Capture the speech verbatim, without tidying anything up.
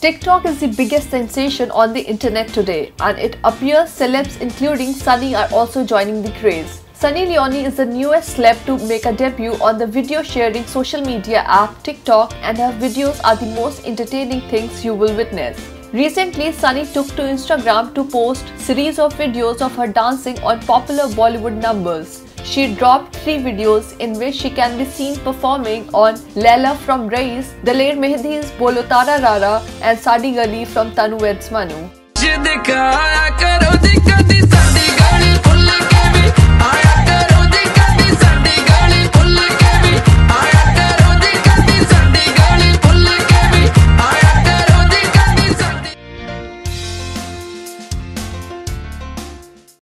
TikTok is the biggest sensation on the internet today, and it appears celebs including Sunny are also joining the craze. Sunny Leone is the newest celeb to make a debut on the video sharing social media app TikTok, and her videos are the most entertaining things you will witness. Recently, Sunny took to Instagram to post series of videos of her dancing on popular Bollywood numbers. She dropped three videos in which she can be seen performing on Laila from Raees, the late Mehdi's Bolotara Rara, and Sadi Gali from Tanu Weds Manu.